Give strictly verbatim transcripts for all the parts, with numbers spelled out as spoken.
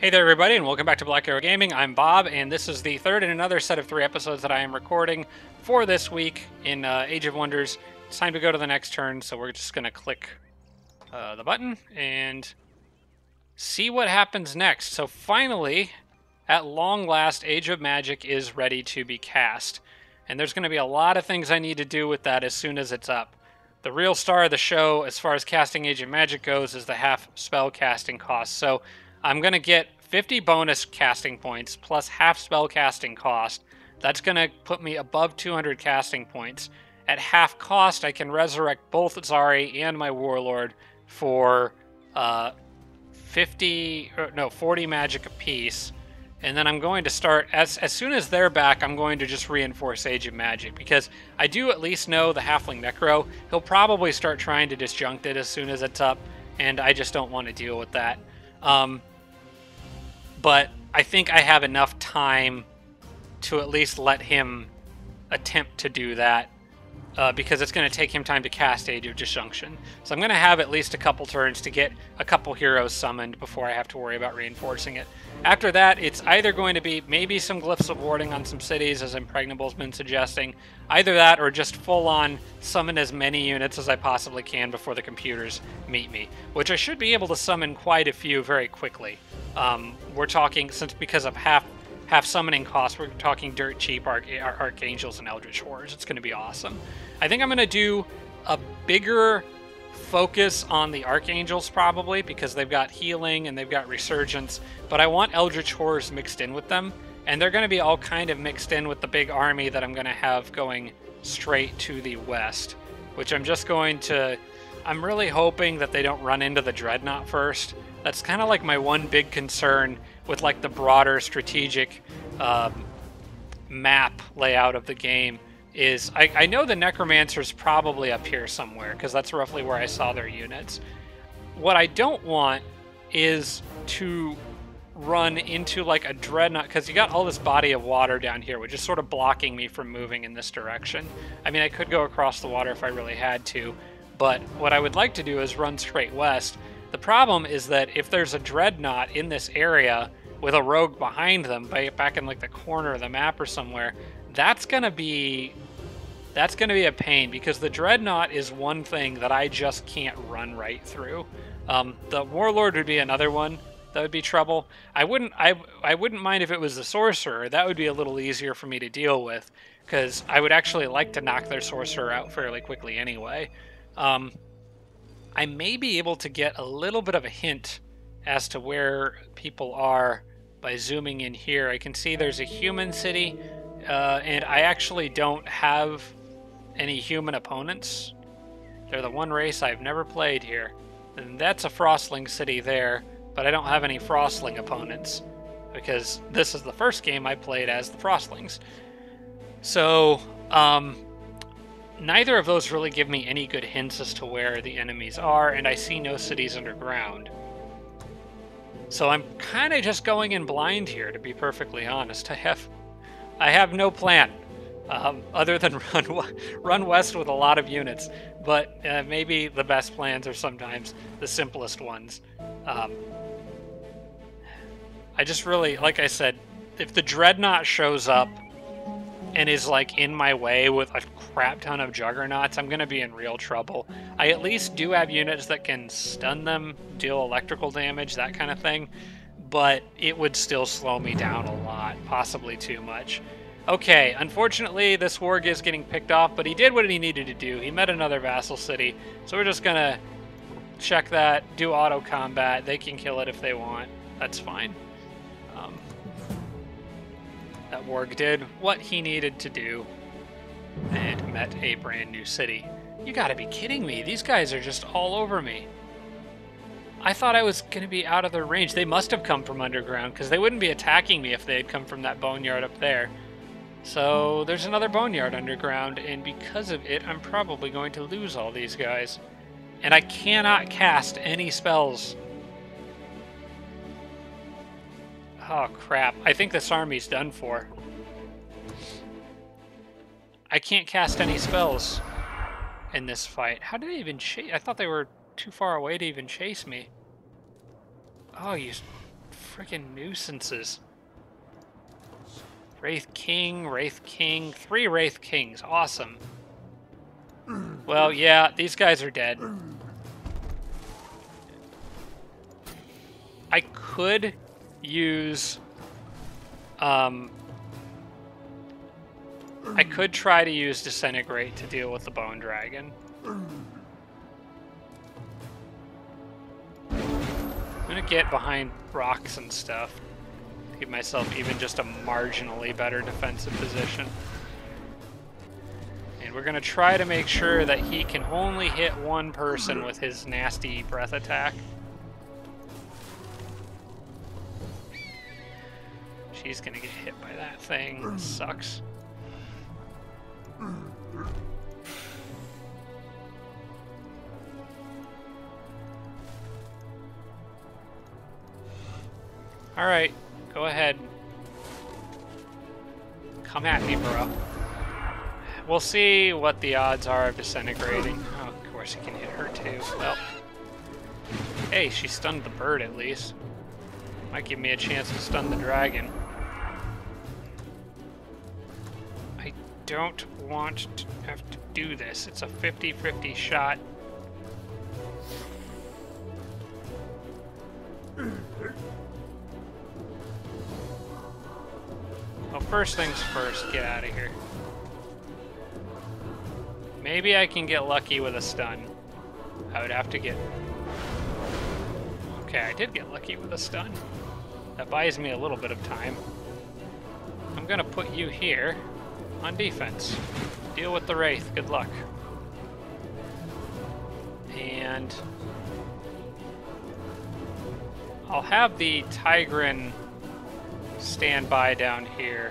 Hey there everybody, and welcome back to Black Arrow Gaming. I'm Bob, and this is the third in another set of three episodes that I am recording for this week in uh, Age of Wonders. It's time to go to the next turn, so we're just going to click uh, the button and see what happens next. So finally, at long last, Age of Magic is ready to be cast. And there's going to be a lot of things I need to do with that as soon as it's up. The real star of the show, as far as casting Age of Magic goes, is the half spell casting cost. So I'm going to get fifty bonus casting points plus half spell casting cost. That's going to put me above two hundred casting points. At half cost, I can resurrect both Zari and my Warlord for uh, fifty, or no, forty magic apiece. And then I'm going to start, as, as soon as they're back, I'm going to just reinforce Age of Magic, because I do at least know the Halfling Necro. He'll probably start trying to disjunct it as soon as it's up, and I just don't want to deal with that. Um, but I think I have enough time to at least let him attempt to do that, uh, because it's going to take him time to cast Age of Disjunction. So I'm going to have at least a couple turns to get a couple heroes summoned before I have to worry about reinforcing it. After that, it's either going to be maybe some Glyphs of Warding on some cities, as Impregnable's been suggesting. Either that, or just full-on summon as many units as I possibly can before the computers meet me, which I should be able to summon quite a few very quickly. Um, we're talking, since because of half half summoning costs, we're talking dirt cheap arch Archangels and Eldritch Horrors. It's going to be awesome. I think I'm going to do a bigger focus on the Archangels probably, because they've got healing and they've got resurgence, but I want Eldritch Horrors mixed in with them, and they're going to be all kind of mixed in with the big army that I'm going to have going straight to the west, which I'm just going to I'm really hoping that they don't run into the Dreadnought first. That's kind of like my one big concern with like the broader strategic um, map layout of the game. Is I, I know the Necromancer's probably up here somewhere, because that's roughly where I saw their units. What I don't want is to run into like a Dreadnought, because you got all this body of water down here, which is sort of blocking me from moving in this direction. I mean, I could go across the water if I really had to, but what I would like to do is run straight west. The problem is that if there's a Dreadnought in this area with a rogue behind them, back in like the corner of the map or somewhere, that's gonna be that's gonna be a pain, because the Dreadnought is one thing that I just can't run right through. Um, the Warlord would be another one that would be trouble. I wouldn't I I wouldn't mind if it was the Sorcerer. That would be a little easier for me to deal with, because I would actually like to knock their Sorcerer out fairly quickly anyway. Um, I may be able to get a little bit of a hint as to where people are by zooming in here. I can see there's a human city. Uh, and I actually don't have any human opponents. They're the one race I've never played here. And that's a Frostling city there, but I don't have any Frostling opponents, because this is the first game I played as the Frostlings. So, um, neither of those really give me any good hints as to where the enemies are, and I see no cities underground. So I'm kind of just going in blind here, to be perfectly honest. I have... I have no plan, um, other than run, run west with a lot of units, but uh, maybe the best plans are sometimes the simplest ones. Um, I just really, like I said, if the Dreadnought shows up and is like in my way with a crap ton of Juggernauts, I'm going to be in real trouble. I at least do have units that can stun them, deal electrical damage, that kind of thing. But it would still slow me down a lot, possibly too much. Okay, unfortunately, this warg is getting picked off, but he did what he needed to do. He met another vassal city, so we're just gonna check that, do auto combat. They can kill it if they want. That's fine. Um, that warg did what he needed to do and met a brand new city. You gotta be kidding me. These guys are just all over me. I thought I was going to be out of their range. They must have come from underground, because they wouldn't be attacking me if they had come from that boneyard up there. So there's another boneyard underground, and because of it, I'm probably going to lose all these guys. And I cannot cast any spells. Oh, crap. I think this army's done for. I can't cast any spells in this fight. How did they even chase? I thought they were too far away to even chase me. Oh, you freaking nuisances. Wraith King, Wraith King, three Wraith Kings, awesome. Well, yeah, these guys are dead. I could use, um, I could try to use Disintegrate to deal with the Bone Dragon. I'm gonna get behind rocks and stuff to give myself even just a marginally better defensive position. And we're gonna try to make sure that he can only hit one person with his nasty breath attack. She's gonna get hit by that thing. It sucks. All right, go ahead. Come at me, bro. We'll see what the odds are of disintegrating. Oh, of course he can hit her too. Well, hey, she stunned the bird at least. Might give me a chance to stun the dragon. I don't want to have to do this. It's a fifty fifty shot. Well, first things first, get out of here. Maybe I can get lucky with a stun. I would have to get... Okay, I did get lucky with a stun. That buys me a little bit of time. I'm gonna put you here on defense. Deal with the Wraith, good luck. And... I'll have the Tigran stand by down here.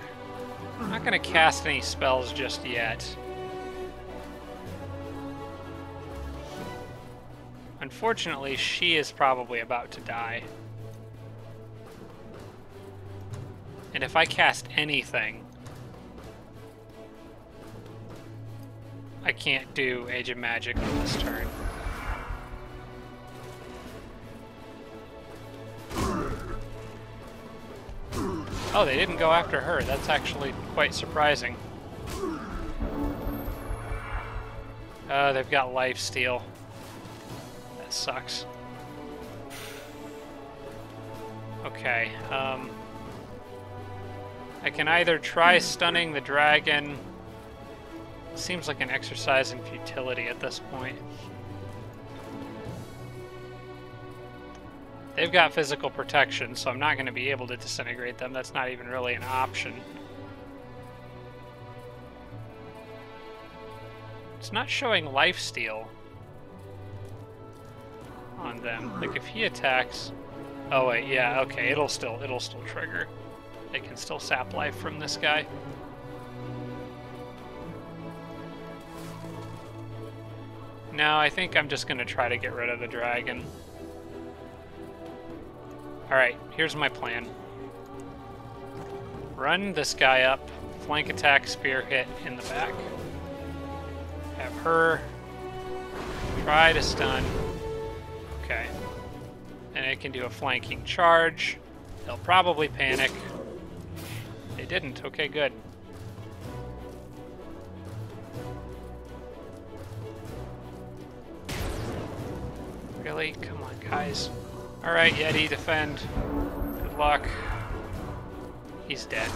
I'm not gonna cast any spells just yet. Unfortunately, she is probably about to die. And if I cast anything, I can't do Age of Magic on this turn. Oh, they didn't go after her. That's actually quite surprising. Uh, they've got lifesteal. That sucks. Okay, um... I can either try stunning the dragon... Seems like an exercise in futility at this point. They've got physical protection, so I'm not going to be able to disintegrate them. That's not even really an option. It's not showing lifesteal on them. Like if he attacks, oh wait, yeah, okay, it'll still it'll still trigger. They can still sap life from this guy. No, I think I'm just going to try to get rid of the dragon. Alright, here's my plan. Run this guy up, flank attack, spear hit in the back. Have her try to stun. Okay. And it can do a flanking charge. They'll probably panic. They didn't. Okay, good. Really? Come on, guys. Alright, Yeti, defend. Good luck. He's dead.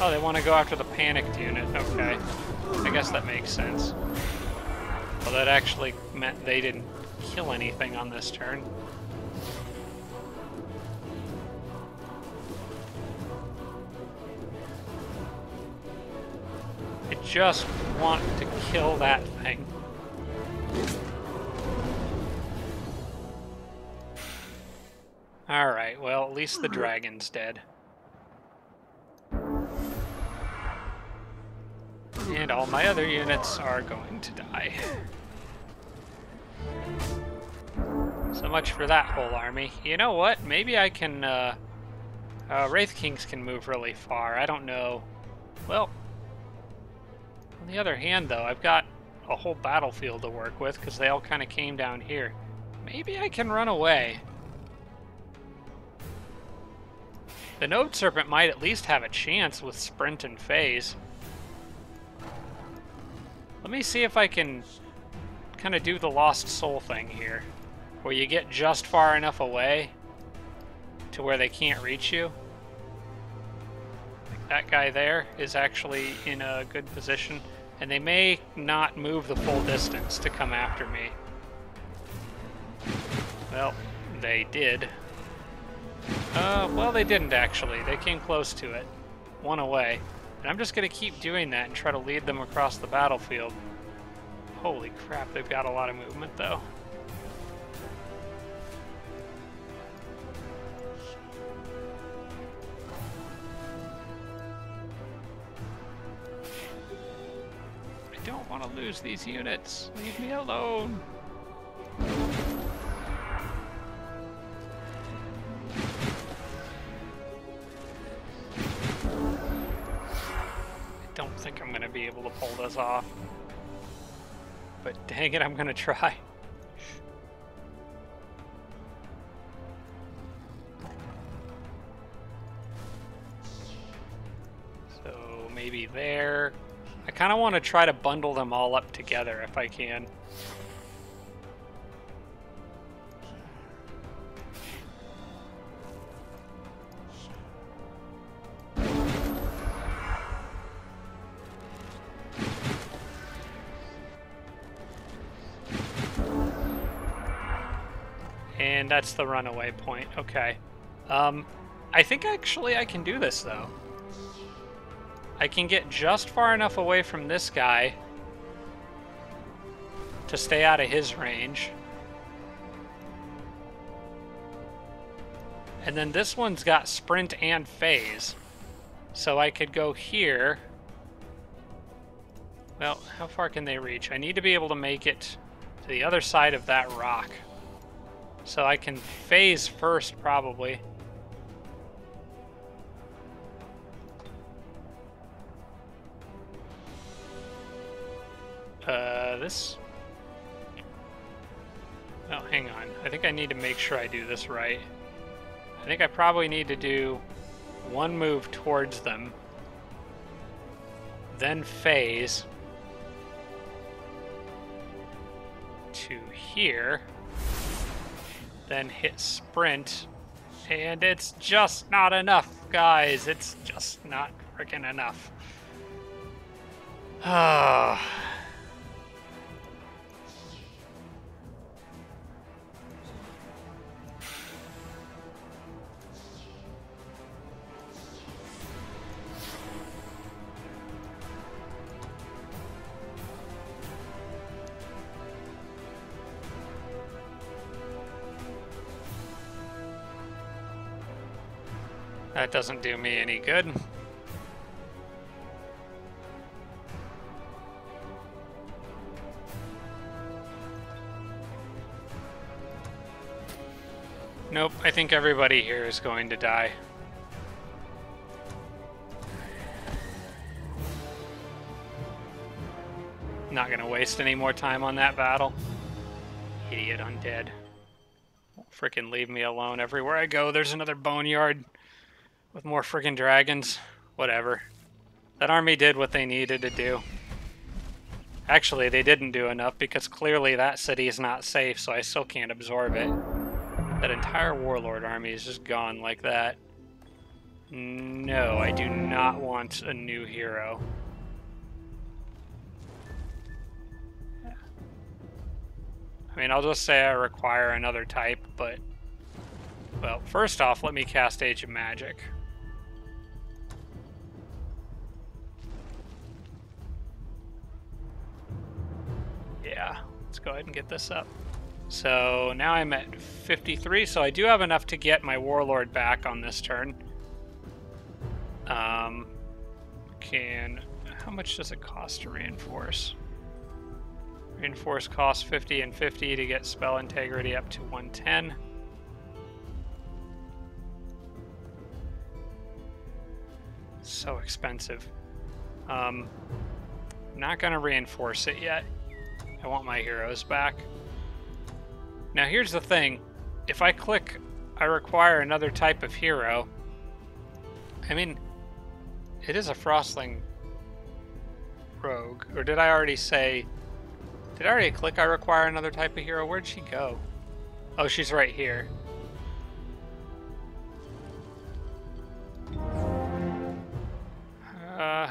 Oh, they want to go after the panicked unit. Okay. I guess that makes sense. Well, that actually meant they didn't kill anything on this turn. I just want to kill that thing. Alright, well, at least the dragon's dead. And all my other units are going to die. So much for that whole army. You know what? Maybe I can, uh... uh Wraith Kings can move really far. I don't know. Well, on the other hand, though, I've got a whole battlefield to work with because they all kind of came down here. Maybe I can run away. The Node Serpent might at least have a chance with Sprint and Phase. Let me see if I can kind of do the Lost Soul thing here, where you get just far enough away to where they can't reach you. Like that guy there is actually in a good position, and they may not move the full distance to come after me. Well, they did. Uh, well, they didn't actually. They came close to it. One away. And I'm just going to keep doing that and try to lead them across the battlefield. Holy crap, they've got a lot of movement, though. I don't want to lose these units. Leave me alone. Be able to pull this off, but dang it, I'm gonna try. So maybe there. I kind of want to try to bundle them all up together if I can. And that's the runaway point. Okay. Um, I think actually I can do this, though. I can get just far enough away from this guy to stay out of his range. And then this one's got sprint and phase. So I could go here. Well, how far can they reach? I need to be able to make it to the other side of that rock. So I can phase first, probably. Uh, this... Oh, hang on. I think I need to make sure I do this right. I think I probably need to do one move towards them, then phase to here. Then hit sprint, and it's just not enough, guys. It's just not freaking enough. Ah. That doesn't do me any good. Nope, I think everybody here is going to die. Not gonna waste any more time on that battle. Idiot undead. Won't frickin' leave me alone. Everywhere I go, there's another boneyard. With more friggin' dragons, whatever. That army did what they needed to do. Actually, they didn't do enough because clearly that city is not safe, so I still can't absorb it. That entire warlord army is just gone like that. No, I do not want a new hero. I mean, I'll just say I require another type, but... Well, first off, let me cast Age of Magic. Yeah, let's go ahead and get this up. So now I'm at fifty-three, so I do have enough to get my warlord back on this turn. Um, can how much does it cost to reinforce? Reinforce costs fifty and fifty to get spell integrity up to one ten. So expensive. Um, not gonna reinforce it yet. I want my heroes back. Now here's the thing. If I click I require another type of hero, I mean, it is a Frostling rogue. Or did I already say... Did I already click I require another type of hero? Where'd she go? Oh, she's right here. Uh...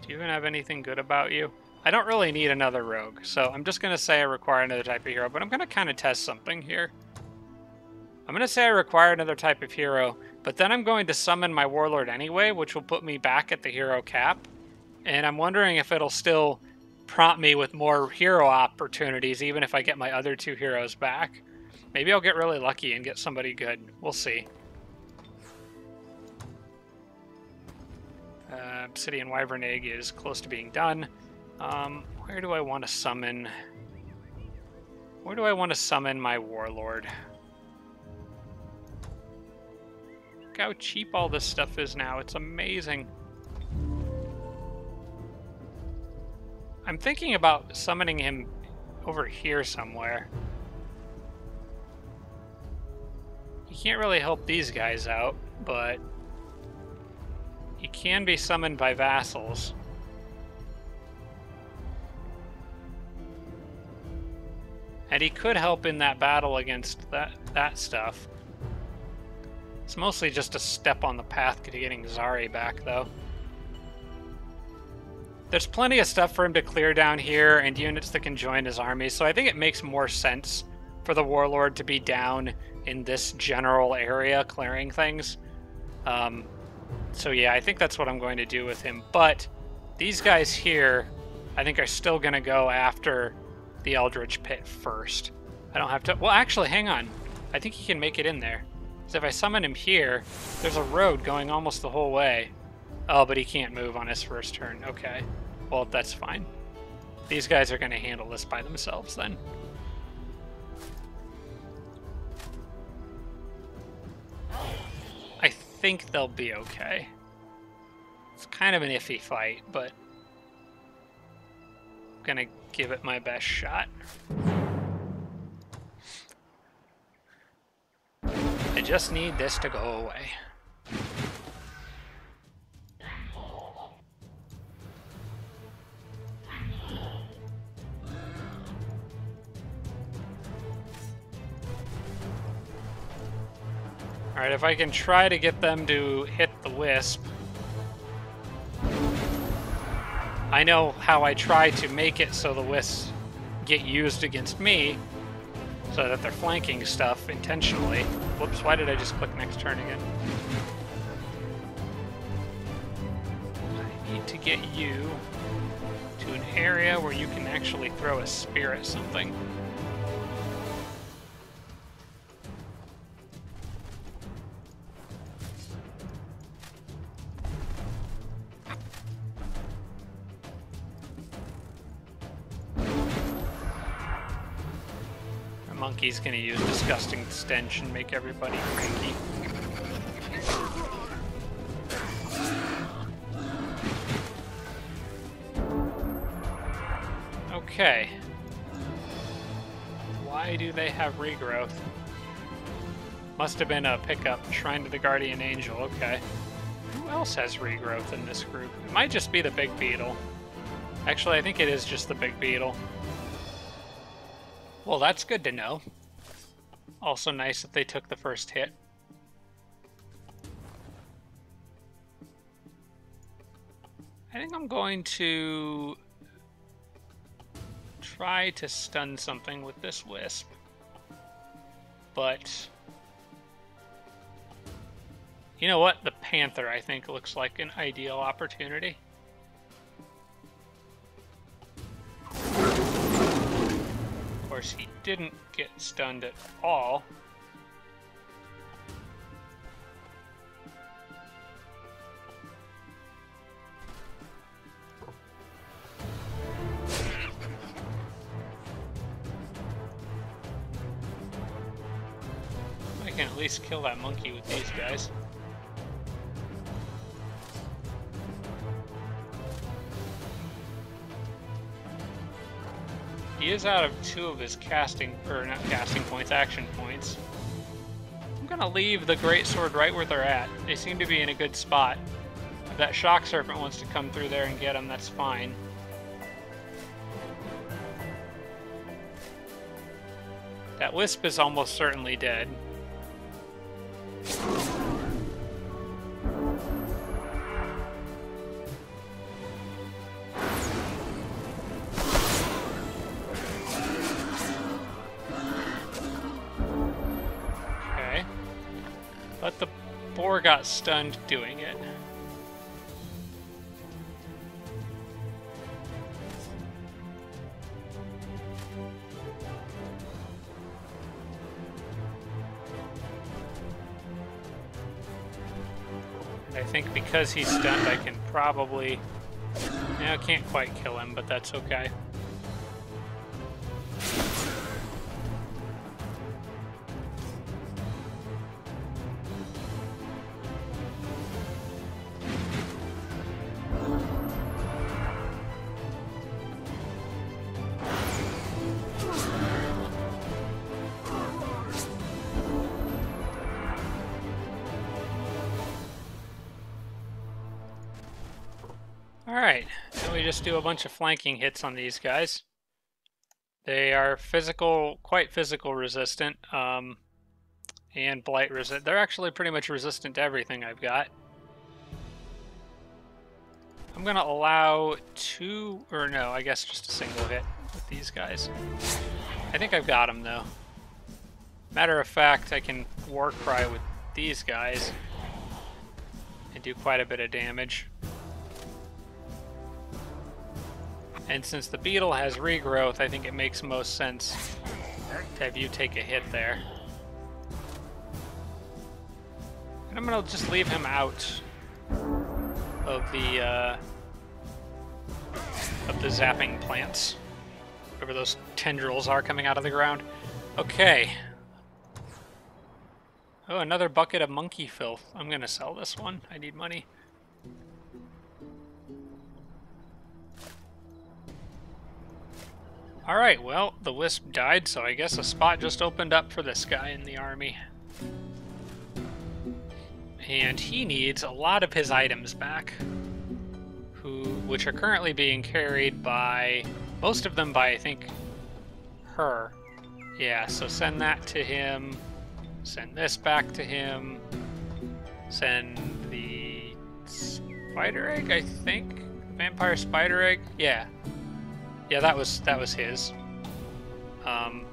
Do you even have anything good about you? I don't really need another rogue, so I'm just going to say I require another type of hero, but I'm going to kind of test something here. I'm going to say I require another type of hero, but then I'm going to summon my warlord anyway, which will put me back at the hero cap. And I'm wondering if it'll still prompt me with more hero opportunities, even if I get my other two heroes back. Maybe I'll get really lucky and get somebody good. We'll see. Uh, Obsidian Wyvern Egg is close to being done. Um, where do I want to summon... Where do I want to summon my warlord? Look how cheap all this stuff is now. It's amazing. I'm thinking about summoning him over here somewhere. You can't really help these guys out, but he can be summoned by vassals. And he could help in that battle against that, that stuff. It's mostly just a step on the path to getting Zari back, though. There's plenty of stuff for him to clear down here and units that can join his army, so I think it makes more sense for the warlord to be down in this general area clearing things. Um, so yeah, I think that's what I'm going to do with him. But these guys here, I think, are still going to go after the Eldritch Pit first. I don't have to... Well, actually, hang on. I think he can make it in there. Because if I summon him here, there's a road going almost the whole way. Oh, but he can't move on his first turn. Okay. Well, that's fine. These guys are going to handle this by themselves then. I think they'll be okay. It's kind of an iffy fight, but I'm going to give it my best shot. I just need this to go away. Alright, if I can try to get them to hit the Wisp. I know how I try to make it so the Wisps get used against me, so that they're flanking stuff intentionally. Whoops, why did I just click next turn again? I need to get you to an area where you can actually throw a spear at something. He's gonna use Disgusting Stench and make everybody cranky. Okay. Why do they have regrowth? Must have been a pickup. Shrine to the Guardian Angel. Okay. Who else has regrowth in this group? It might just be the Big Beetle. Actually, I think it is just the Big Beetle. Well, that's good to know. Also nice that they took the first hit. I think I'm going to try to stun something with this Wisp. But you know what? The Panther, I think, looks like an ideal opportunity. He didn't get stunned at all. I can at least kill that monkey with these guys. He is out of two of his casting, or not casting points, action points. gonna leave the Greatsword right where they're at. They seem to be in a good spot. If that Shock Serpent wants to come through there and get them, that's fine. That Wisp is almost certainly dead. Okay. But the boar got stunned doing it. I think because he's stunned, I can probably... No, I can't quite kill him, but that's okay. Do a bunch of flanking hits on these guys. They are physical, quite physical resistant, um, and blight resistant. They're actually pretty much resistant to everything I've got. I'm gonna allow two, or no, I guess just a single hit with these guys. I think I've got them though. Matter of fact, I can war cry with these guys and do quite a bit of damage. And since the beetle has regrowth, I think it makes most sense to have you take a hit there. And I'm gonna just leave him out of the uh, of the zapping plants, whatever those tendrils are coming out of the ground. Okay. Oh, another bucket of monkey filth. I'm gonna sell this one. I need money. Alright, well, the Wisp died, so I guess a spot just opened up for this guy in the army. And he needs a lot of his items back, who, which are currently being carried by, most of them by, I think, her. Yeah, so send that to him, send this back to him, send the spider egg, I think? Vampire spider egg? Yeah. Yeah, that was that was his. Um,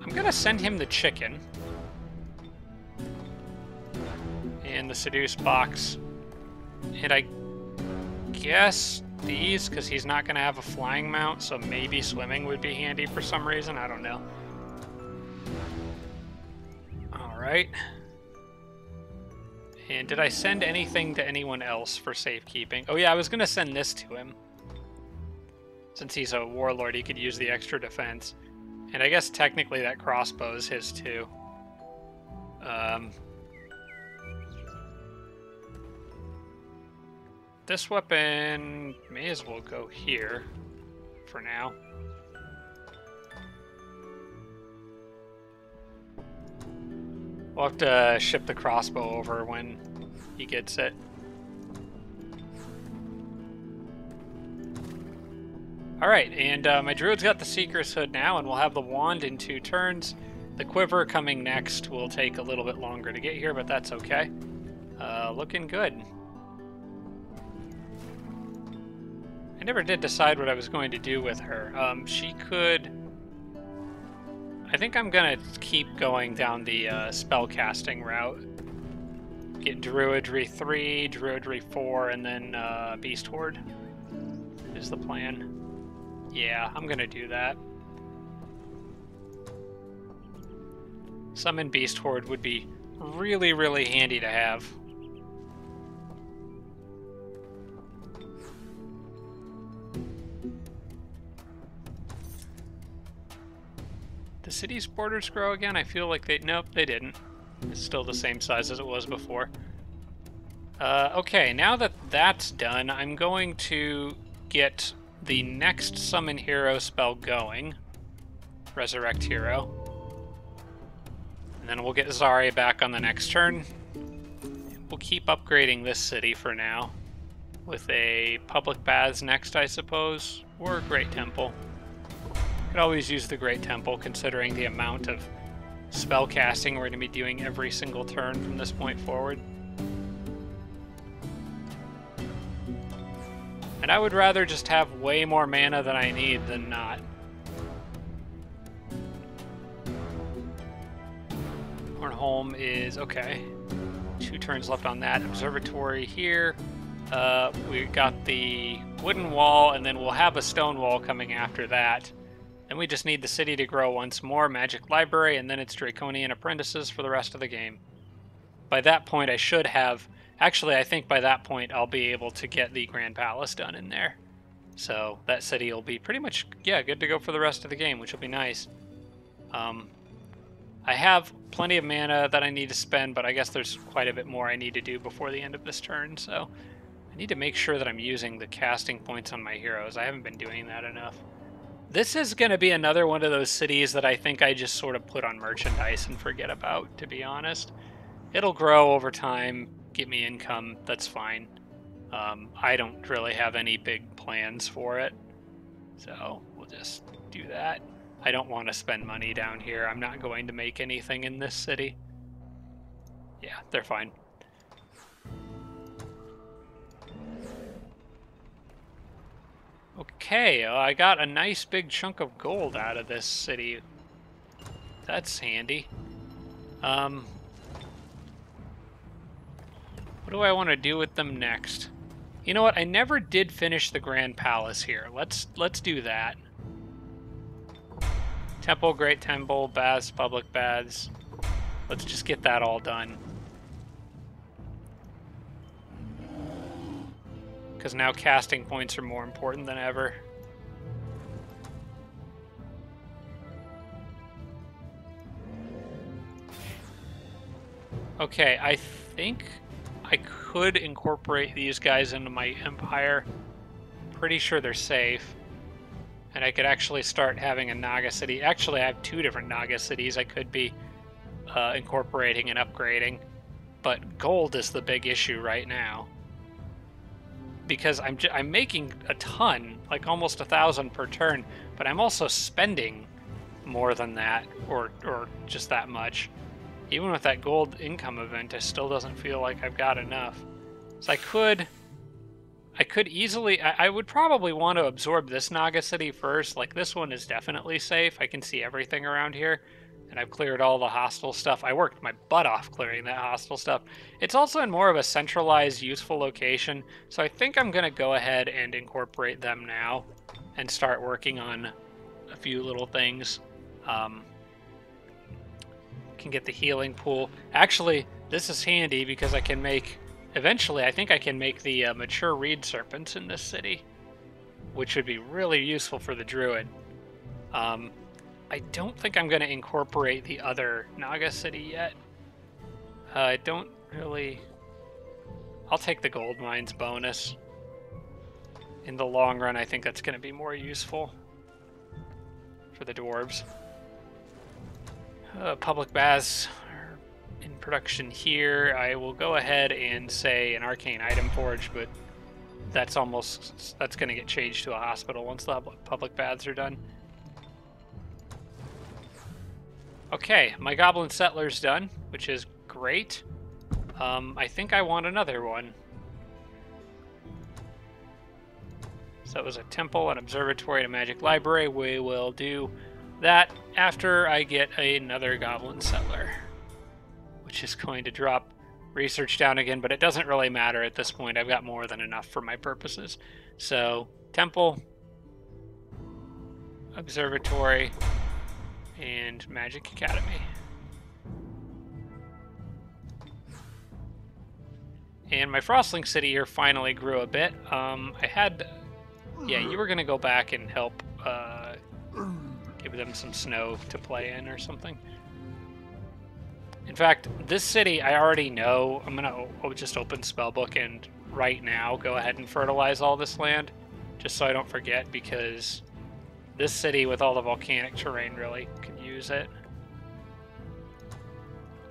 I'm gonna send him the chicken and the seduce box, and I guess these, because he's not gonna have a flying mount, so maybe swimming would be handy for some reason. I don't know. All right. And did I send anything to anyone else for safekeeping? Oh yeah, I was gonna send this to him. Since he's a warlord, he could use the extra defense. And I guess technically that crossbow is his too. Um, this weapon may as well go here for now. We'll have to ship the crossbow over when he gets it. Alright, and uh, my druid's got the Seeker's Hood now, and we'll have the wand in two turns. The quiver coming next will take a little bit longer to get here, but that's okay. Uh, looking good. I never did decide what I was going to do with her. Um, she could... I think I'm going to keep going down the uh, spellcasting route. Get Druidry three, Druidry four, and then uh, Beast Horde is the plan. Yeah, I'm gonna do that. Summon Beast Horde would be really, really handy to have. The city's borders grow again? I feel like they... Nope, they didn't. It's still the same size as it was before. Uh, okay, now that that's done, I'm going to get... the next Summon Hero spell going, Resurrect Hero. And then we'll get Zari back on the next turn. We'll keep upgrading this city for now. With a public baths next, I suppose. Or a Great Temple. Could always use the Great Temple, considering the amount of spell casting we're going to be doing every single turn from this point forward. And I would rather just have way more mana than I need than not. Hornholm is okay. Two turns left on that. Observatory here. Uh, we got the wooden wall, and then we'll have a stone wall coming after that. Then we just need the city to grow once more, Magic Library, and then it's Draconian Apprentices for the rest of the game. By that point, I should have... Actually, I think by that point, I'll be able to get the Grand Palace done in there. So that city will be pretty much, yeah, good to go for the rest of the game, which will be nice. Um, I have plenty of mana that I need to spend, but I guess there's quite a bit more I need to do before the end of this turn, so... I need to make sure that I'm using the casting points on my heroes. I haven't been doing that enough. This is going to be another one of those cities that I think I just sort of put on merchandise and forget about, to be honest. It'll grow over time, get me income, that's fine. Um, I don't really have any big plans for it, so we'll just do that. I don't want to spend money down here. I'm not going to make anything in this city. Yeah, they're fine. Okay, uh, I got a nice big chunk of gold out of this city. That's handy. Um, what do I want to do with them next? You know what? I never did finish the Grand Palace here. Let's let's do that. Temple, Great Temple, baths, public baths. Let's just get that all done. Because now casting points are more important than ever. Okay, I think I could incorporate these guys into my empire. Pretty sure they're safe. And I could actually start having a Naga city. Actually, I have two different Naga cities I could be uh, incorporating and upgrading. But gold is the big issue right now. Because I'm, j I'm making a ton, like almost a thousand per turn, but I'm also spending more than that, or, or just that much. Even with that gold income event, it still doesn't feel like I've got enough. So I could, I could easily, I, I would probably want to absorb this Naga city first. Like this one is definitely safe. I can see everything around here. And I've cleared all the hostile stuff. I worked my butt off clearing that hostile stuff. It's also in more of a centralized, useful location, so I think I'm going to go ahead and incorporate them now and start working on a few little things. Um, can get the healing pool. Actually, this is handy because I can make... Eventually, I think I can make the uh, Mature Reed Serpents in this city, which would be really useful for the Druid. Um... I don't think I'm going to incorporate the other Naga city yet. Uh, I don't really... I'll take the gold mines bonus. In the long run, I think that's going to be more useful for the dwarves. Uh, public baths are in production here. I will go ahead and say an arcane item forge, but that's almost... That's going to get changed to a hospital once the public baths are done. Okay, my Goblin Settler's done, which is great. Um, I think I want another one. So it was a temple, an observatory, and a magic library. We will do that after I get another Goblin Settler, which is going to drop research down again, but it doesn't really matter at this point. I've got more than enough for my purposes. So, temple, observatory, and Magic Academy. And my Frostling City here finally grew a bit. Um, I had... Yeah, you were going to go back and help uh, give them some snow to play in or something. In fact, this city I already know. I'm going to just open Spellbook and right now go ahead and fertilize all this land. Just so I don't forget, because... This city with all the volcanic terrain really could use it.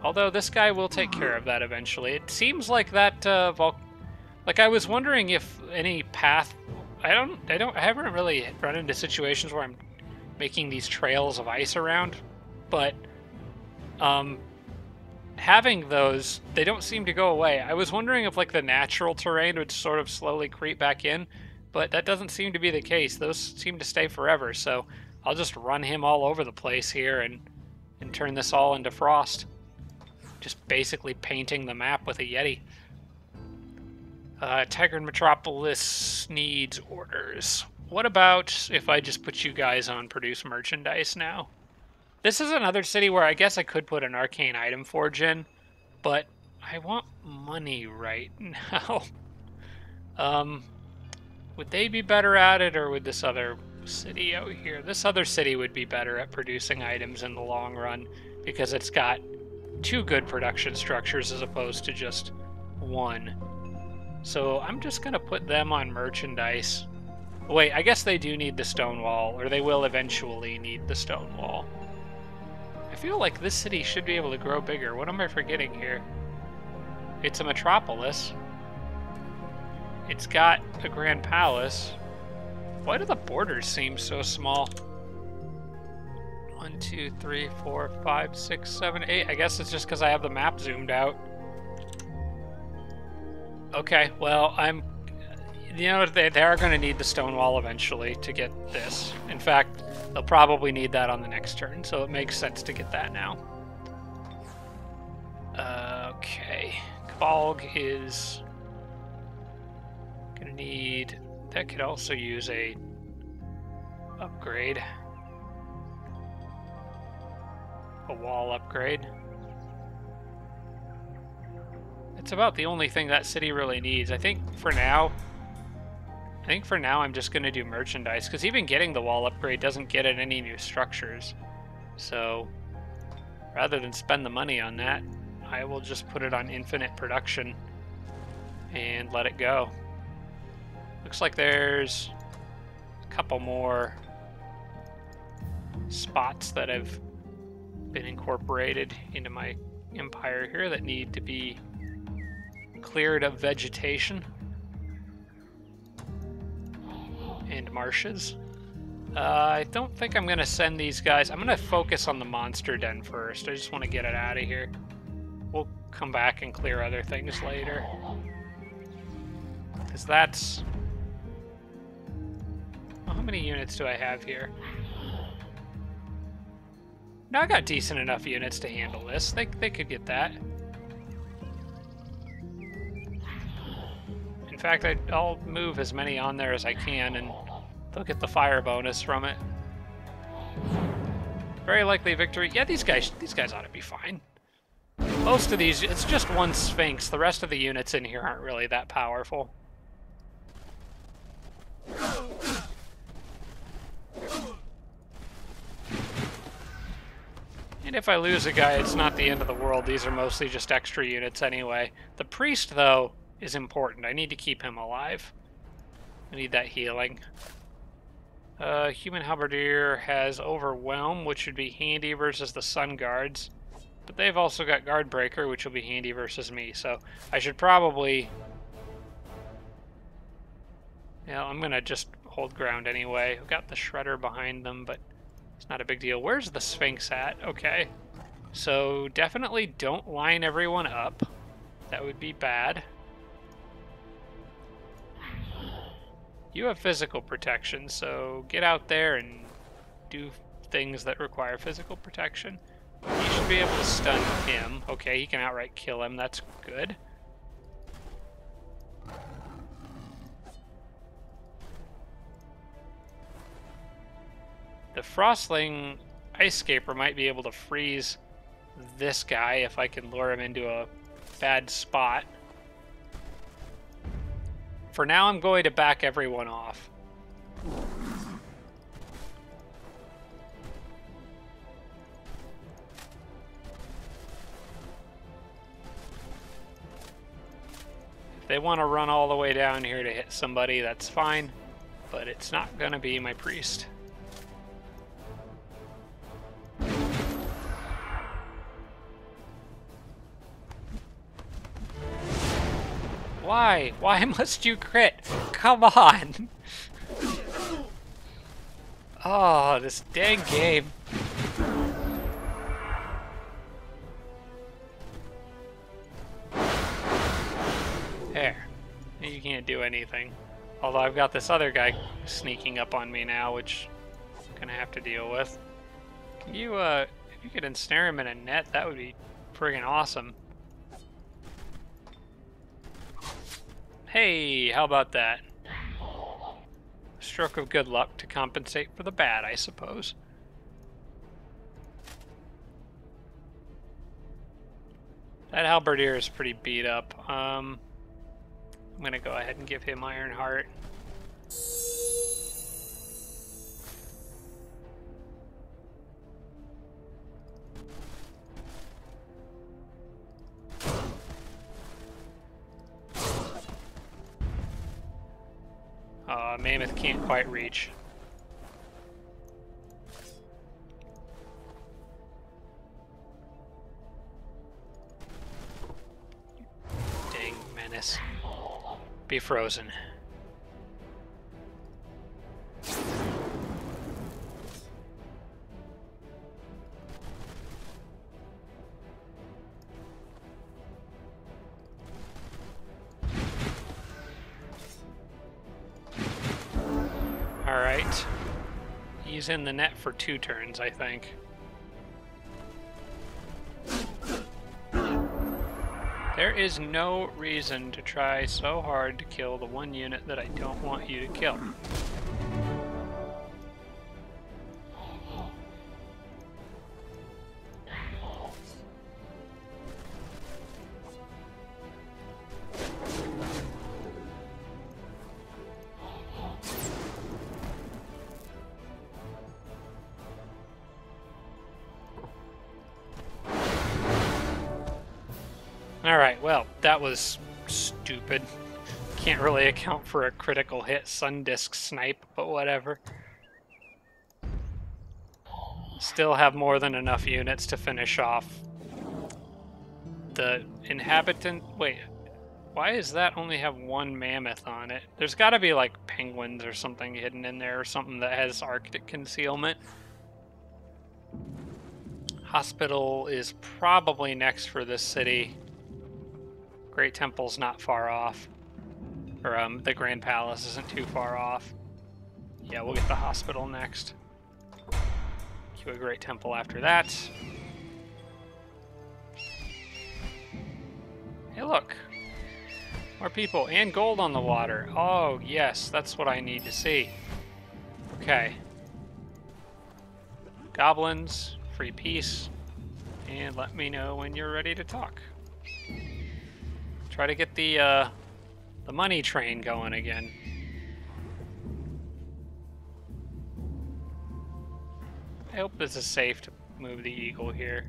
Although this guy will take care of that eventually. It seems like that uh, Vol... Like, I was wondering if any path... I don't... I don't... I haven't really run into situations where I'm making these trails of ice around, but... Um... having those, they don't seem to go away. I was wondering if, like, the natural terrain would sort of slowly creep back in, but that doesn't seem to be the case. Those seem to stay forever, so I'll just run him all over the place here and, and turn this all into frost. Just basically painting the map with a Yeti. Uh, Tigran Metropolis needs orders. What about if I just put you guys on produce merchandise now? This is another city where I guess I could put an arcane item forge in, but I want money right now. um, would they be better at it, or would this other city out here? This other city would be better at producing items in the long run, because it's got two good production structures as opposed to just one. So I'm just going to put them on merchandise. Wait, I guess they do need the stone wall, or they will eventually need the stone wall. I feel like this city should be able to grow bigger. What am I forgetting here? It's a metropolis. It's got a grand palace. Why do the borders seem so small? One, two, three, four, five, six, seven, eight. I guess it's just because I have the map zoomed out. Okay, well, I'm... You know, they, they are going to need the stone wall eventually to get this. In fact, they'll probably need that on the next turn, so it makes sense to get that now. Uh, okay. Kvalg is going to need... That could also use a upgrade. A wall upgrade. It's about the only thing that city really needs. I think for now... I think for now I'm just going to do merchandise, because even getting the wall upgrade doesn't get it any new structures. So, rather than spend the money on that, I will just put it on infinite production and let it go. Looks like there's a couple more spots that have been incorporated into my empire here that need to be cleared of vegetation and marshes. Uh, I don't think I'm going to send these guys. I'm going to focus on the monster den first. I just want to get it out of here. We'll come back and clear other things later. Because that's... Well, how many units do I have here? Now I got decent enough units to handle this. They, they could get that. In fact, I, I'll move as many on there as I can and they'll get the fire bonus from it. Very likely victory. Yeah, these guys these guys ought to be fine. Most of these, it's just one Sphinx. The rest of the units in here aren't really that powerful. And if I lose a guy, it's not the end of the world. These are mostly just extra units anyway. The priest, though, is important. I need to keep him alive. I need that healing. Uh, Human Halberdier has Overwhelm, which would be handy versus the Sun Guards, but they've also got Guard Breaker, which will be handy versus me, so I should probably... Yeah, I'm gonna just hold ground anyway. I've got the Shredder behind them, but it's not a big deal. Where's the Sphinx at? Okay. So definitely don't line everyone up. That would be bad. You have physical protection, so get out there and do things that require physical protection. You should be able to stun him. Okay, he can outright kill him. That's good. The Frostling Ice Scaper might be able to freeze this guy if I can lure him into a bad spot. For now, I'm going to back everyone off. If they want to run all the way down here to hit somebody, that's fine, but it's not going to be my priest. Why? Why must you crit? Come on! Oh, this dang game. There. You can't do anything. Although I've got this other guy sneaking up on me now, which I'm gonna have to deal with. Can you, uh, if you could ensnare him in a net, that would be friggin' awesome. Hey, how about that? Stroke of good luck to compensate for the bad, I suppose. That halberdier is pretty beat up. Um, I'm going to go ahead and give him Iron Heart. Uh, Mammoth can't quite reach. Dang menace. Be frozen. Alright, he's in the net for two turns, I think. There is no reason to try so hard to kill the one unit that I don't want you to kill. That was stupid. Can't really account for a critical hit sun disc snipe, but whatever. Still have more than enough units to finish off. The inhabitant... Wait, why does that only have one mammoth on it? There's gotta be like penguins or something hidden in there, or something that has Arctic concealment. Hospital is probably next for this city. Great Temple's not far off. Or, um, the Grand Palace isn't too far off. Yeah, we'll get the hospital next. Cue a Great Temple after that. Hey, look! More people, and gold on the water. Oh, yes, that's what I need to see. Okay. Goblins, free peace, and let me know when you're ready to talk. Try to get the, uh, the money train going again. I hope this is safe to move the eagle here.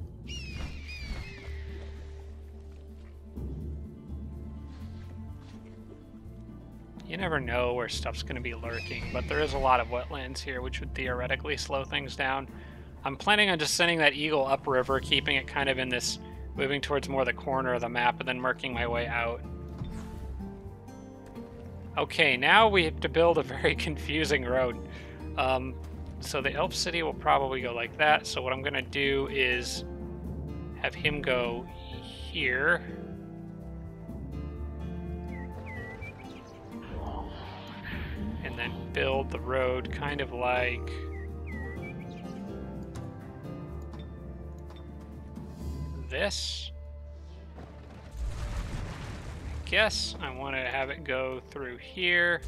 You never know where stuff's going to be lurking, but there is a lot of wetlands here, which would theoretically slow things down. I'm planning on just sending that eagle upriver, keeping it kind of in this... moving towards more the corner of the map and then marking my way out. Okay, now we have to build a very confusing road. Um, so the Elf City will probably go like that. So what I'm gonna do is have him go here. And then build the road kind of like... this. I guess I want to have it go through here.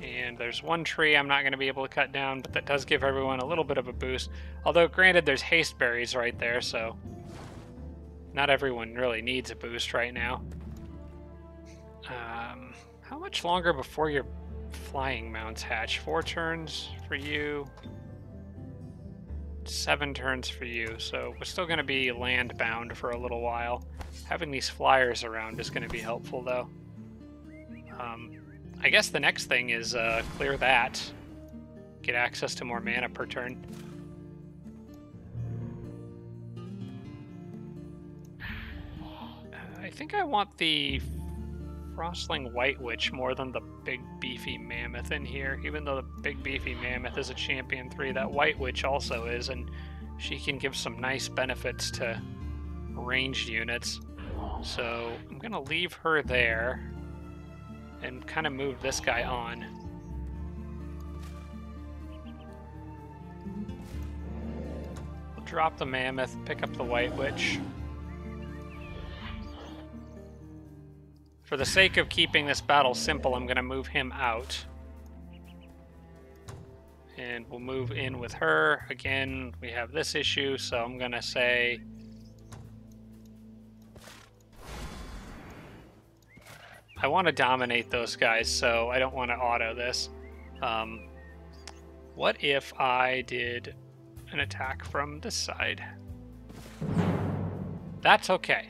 And there's one tree I'm not going to be able to cut down, but that does give everyone a little bit of a boost. Although, granted, there's haste berries right there, so not everyone really needs a boost right now. Um, how much longer before your flying mounts hatch? Four turns for you. Seven turns for you, so we're still going to be land bound for a little while. Having these flyers around is going to be helpful, though. Um, I guess the next thing is uh, clear that. Get access to more mana per turn. I think I want the Frostling White Witch more than the big beefy mammoth in here. Even though the big beefy mammoth is a champion three, that White Witch also is, and she can give some nice benefits to ranged units. So I'm gonna leave her there and kind of move this guy on. We'll drop the mammoth, pick up the White Witch. For the sake of keeping this battle simple, I'm gonna move him out. And we'll move in with her. Again, we have this issue, so I'm gonna say... I want to dominate those guys, so I don't want to auto this. Um, what if I did an attack from this side? That's okay.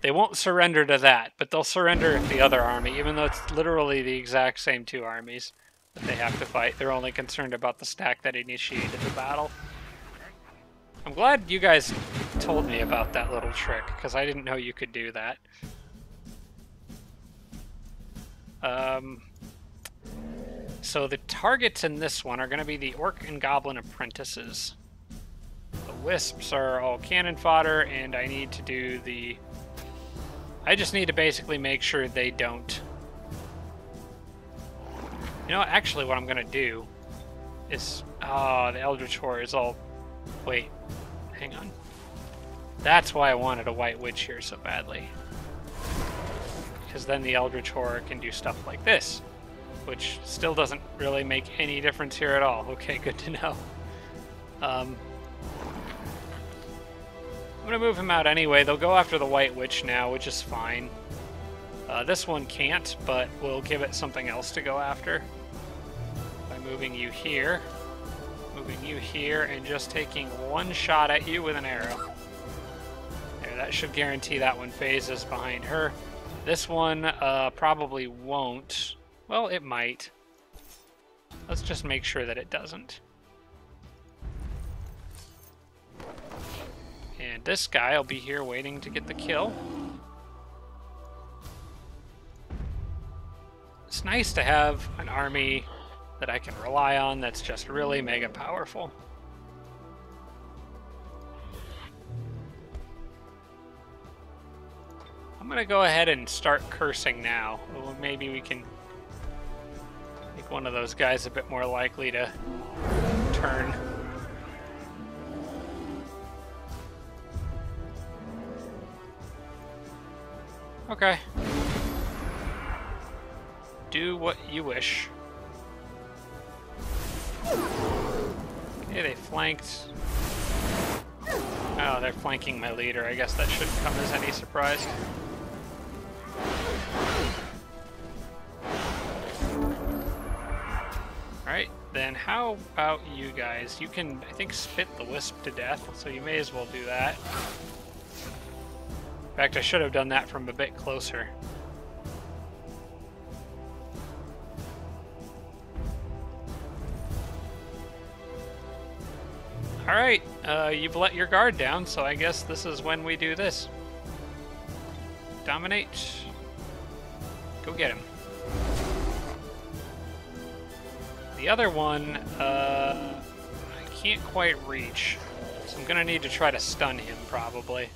They won't surrender to that, but they'll surrender if the other army, even though it's literally the exact same two armies that they have to fight. They're only concerned about the stack that initiated the battle. I'm glad you guys told me about that little trick, because I didn't know you could do that. Um, so the targets in this one are going to be the Orc and Goblin Apprentices. The Wisps are all cannon fodder, and I need to do the... I just need to basically make sure they don't... You know, actually what I'm going to do is... Oh, the Eldritch Horror is all... Wait, hang on. That's why I wanted a White Witch here so badly. Because then the Eldritch Horror can do stuff like this, which still doesn't really make any difference here at all. Okay, good to know. Um, I'm going to move him out anyway. They'll go after the White Witch now, which is fine. Uh, this one can't, but we'll give it something else to go after. By moving you here, moving you here, and just taking one shot at you with an arrow. There, that should guarantee that one phases behind her. This one uh, probably won't. Well, it might. Let's just make sure that it doesn't. And this guy will be here waiting to get the kill. It's nice to have an army that I can rely on that's just really mega powerful. I'm gonna go ahead and start cursing now. Well, maybe we can make one of those guys a bit more likely to turn. Okay. Do what you wish. Okay, they flanked. Oh, they're flanking my leader. I guess that shouldn't come as any surprise. Alright, then how about you guys? You can, I think, spit the Wisp to death, so you may as well do that. In fact, I should have done that from a bit closer. Alright, uh, you've let your guard down, so I guess this is when we do this. Dominate. Go get him. The other one, uh, I can't quite reach, so I'm gonna need to try to stun him, probably.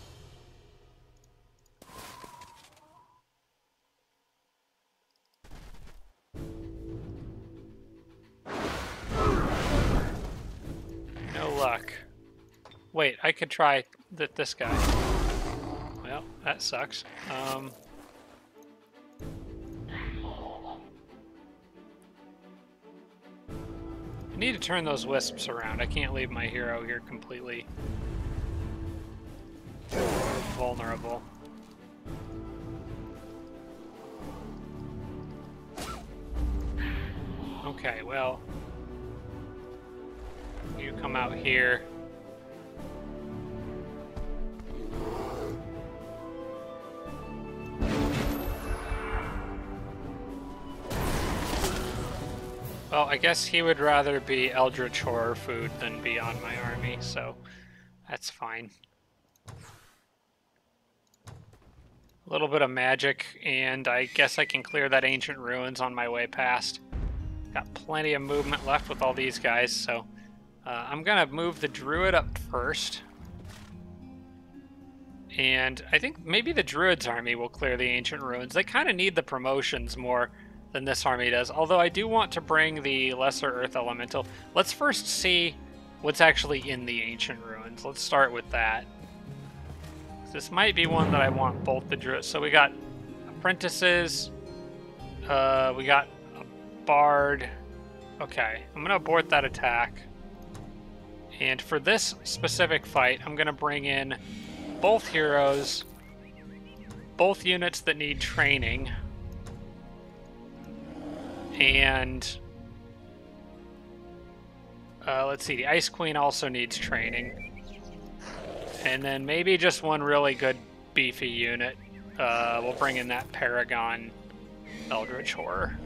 No luck. Wait, I could try th- this guy. Well, that sucks. Um... I need to turn those Wisps around. I can't leave my hero here completely vulnerable. Okay, well, you come out here. Well, I guess he would rather be Eldritch Horror food than be on my army, so that's fine. A little bit of magic, and I guess I can clear that Ancient Ruins on my way past. Got plenty of movement left with all these guys, so uh, I'm gonna move the Druid up first. And I think maybe the Druid's army will clear the Ancient Ruins. They kind of need the promotions more than this army does, although I do want to bring the Lesser Earth Elemental. Let's first see what's actually in the Ancient Ruins. Let's start with that. This might be one that I want both the druids. So we got apprentices. Uh, we got a bard. Okay, I'm gonna abort that attack. And for this specific fight, I'm gonna bring in both heroes, both units that need training, and uh, let's see. The Ice Queen also needs training. And then maybe just one really good beefy unit. Uh, we'll bring in that Paragon Eldritch Horror.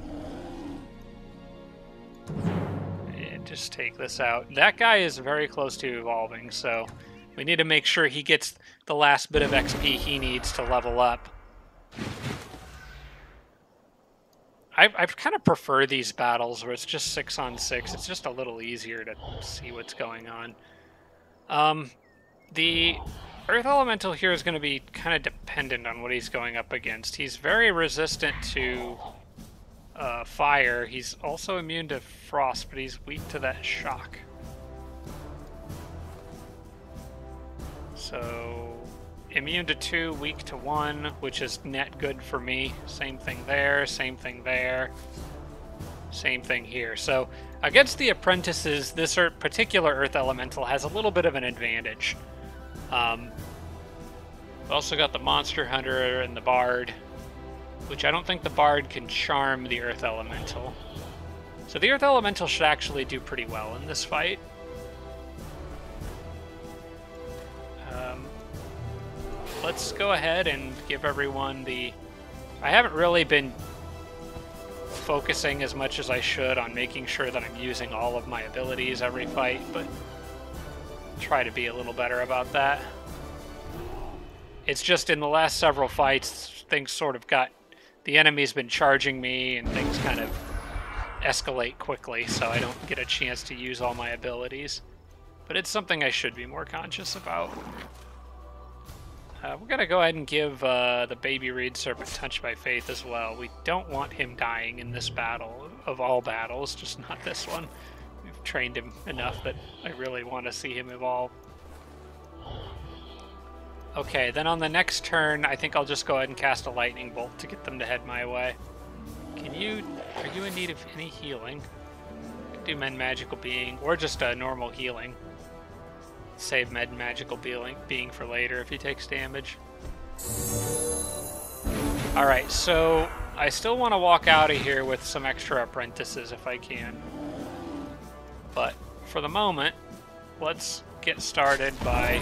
And just take this out. That guy is very close to evolving, so we need to make sure he gets the last bit of X P he needs to level up. I've, I've kind of prefer these battles where it's just six on six. It's just a little easier to see what's going on. Um... The Earth Elemental here is going to be kind of dependent on what he's going up against. He's very resistant to uh, fire. He's also immune to frost, but he's weak to that shock. So, immune to two, weak to one, which is net good for me. Same thing there, same thing there, same thing here. So, against the apprentices, this particular Earth Elemental has a little bit of an advantage. Um, we've also got the Monster Hunter and the Bard, which I don't think the Bard can charm the Earth Elemental. So the Earth Elemental should actually do pretty well in this fight. Um, let's go ahead and give everyone the... I haven't really been focusing as much as I should on making sure that I'm using all of my abilities every fight, but try to be a little better about that. It's just in the last several fights, things sort of got... the enemy's been charging me, and things kind of escalate quickly, so I don't get a chance to use all my abilities. But it's something I should be more conscious about. Uh, we're going to go ahead and give uh, the Baby Reed Serpent Touched by Faith as well. We don't want him dying in this battle, of all battles, just not this one. We've trained him enough that I really want to see him evolve. Okay, then on the next turn, I think I'll just go ahead and cast a Lightning Bolt to get them to head my way. Can you... are you in need of any healing? I could do Mend Magical Being, or just a normal healing. Save Med Magical Being for later if he takes damage. Alright, so I still want to walk out of here with some extra apprentices if I can. But for the moment, let's get started by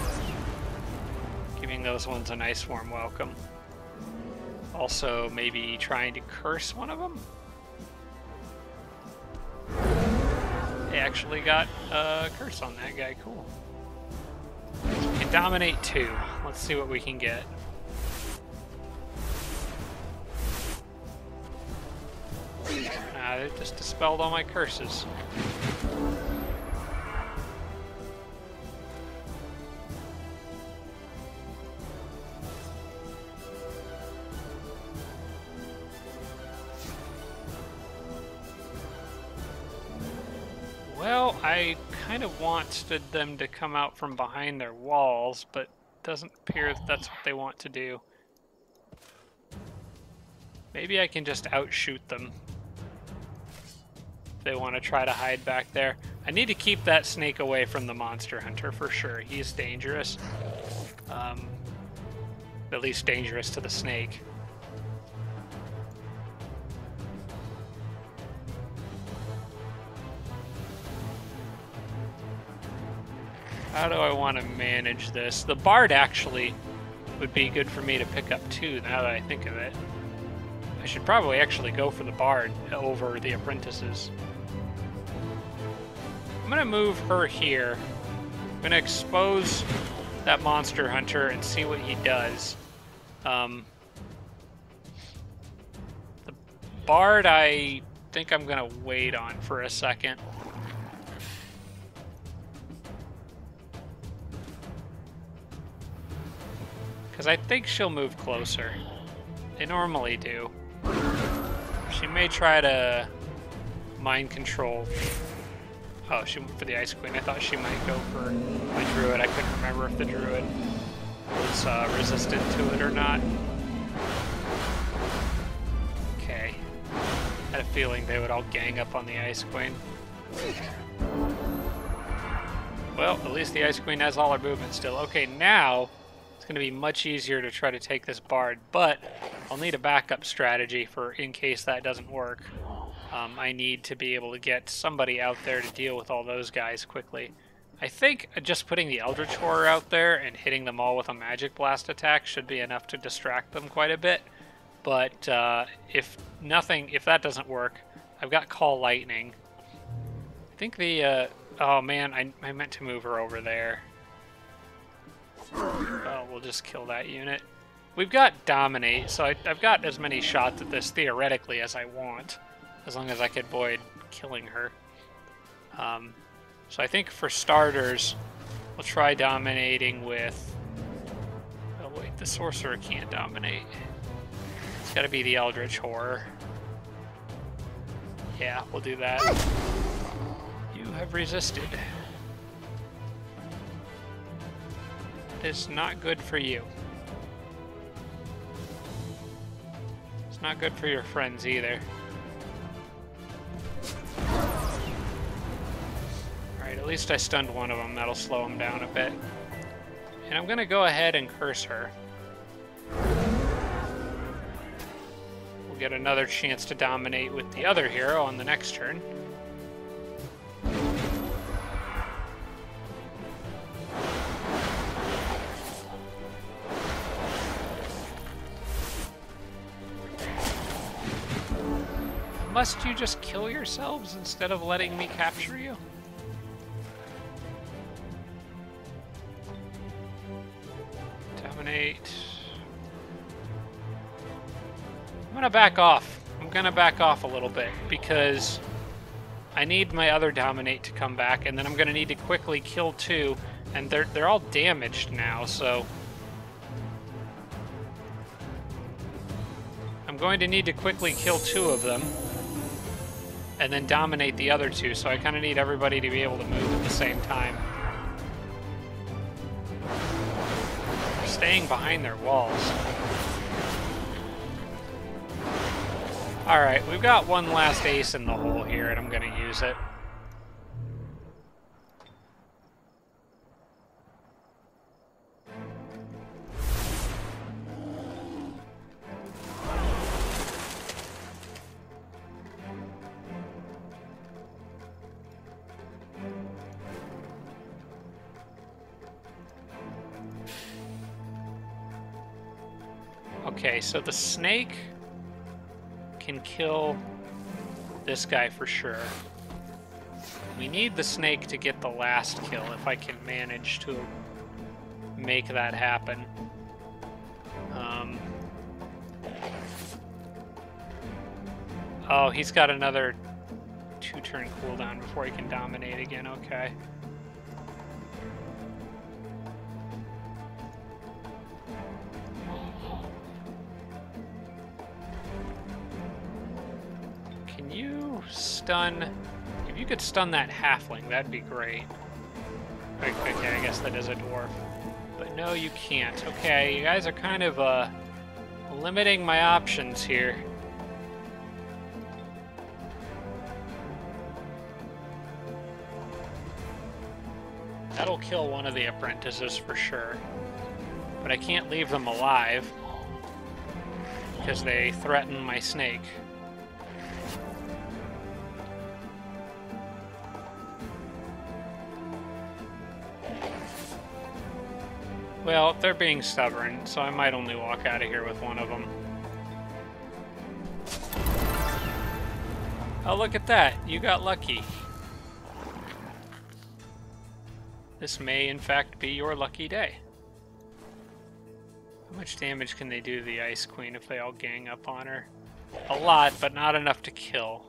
giving those ones a nice warm welcome. Also, maybe trying to curse one of them? They actually got a curse on that guy, cool. We can dominate two. Let's see what we can get. Ah, they just dispelled all my curses. Well, I kind of wanted them to come out from behind their walls, but it doesn't appear that that's what they want to do. Maybe I can just outshoot them if they want to try to hide back there. I need to keep that snake away from the Monster Hunter for sure. He's dangerous. Um, at least dangerous to the snake. How do I want to manage this? The Bard actually would be good for me to pick up too, now that I think of it. I should probably actually go for the Bard over the apprentices. I'm going to move her here. I'm going to expose that Monster Hunter and see what he does. Um, Bard, I think I'm gonna wait on for a second. Because I think she'll move closer. They normally do. She may try to mind control. Oh, she went for the Ice Queen. I thought she might go for the Druid. I couldn't remember if the Druid was uh, resistant to it or not. Okay. I had a feeling they would all gang up on the Ice Queen. Well, at least the Ice Queen has all her movement still. Okay, now it's going to be much easier to try to take this Bard, but I'll need a backup strategy for in case that doesn't work. Um, I need to be able to get somebody out there to deal with all those guys quickly. I think just putting the Eldritch Horror out there and hitting them all with a Magic Blast attack should be enough to distract them quite a bit. But uh, if nothing, if that doesn't work, I've got Call Lightning. I think the, uh, oh man, I, I meant to move her over there. Oh, we'll just kill that unit. We've got Dominate, so I, I've got as many shots at this theoretically as I want. As long as I could avoid killing her. Um, so I think for starters, we'll try dominating with... Oh wait, the Sorcerer can't dominate. It's gotta be the Eldritch Horror. Yeah, we'll do that. You have resisted. It's not good for you. It's not good for your friends either. Alright, at least I stunned one of them. That'll slow him down a bit. And I'm going to go ahead and curse her. We'll get another chance to dominate with the other hero on the next turn. Must you just kill yourselves instead of letting me capture you? Dominate. I'm gonna back off. I'm gonna back off a little bit because I need my other Dominate to come back, and then I'm gonna need to quickly kill two, and they're they're all damaged now, so I'm going to need to quickly kill two of them. And then dominate the other two, so I kind of need everybody to be able to move at the same time. They're staying behind their walls. Alright, we've got one last ace in the hole here, and I'm going to use it. Okay, so the snake can kill this guy for sure. We need the snake to get the last kill if I can manage to make that happen. Um, oh, he's got another two-turn cooldown before he can dominate again, okay. Stun. If you could stun that halfling, that'd be great. Okay, I guess that is a dwarf. But no, you can't. Okay, you guys are kind of uh, limiting my options here. That'll kill one of the apprentices for sure. But I can't leave them alive because they threaten my snake. Well, they're being stubborn, so I might only walk out of here with one of them. Oh, look at that. You got lucky. This may, in fact, be your lucky day. How much damage can they do to the Ice Queen if they all gang up on her? A lot, but not enough to kill.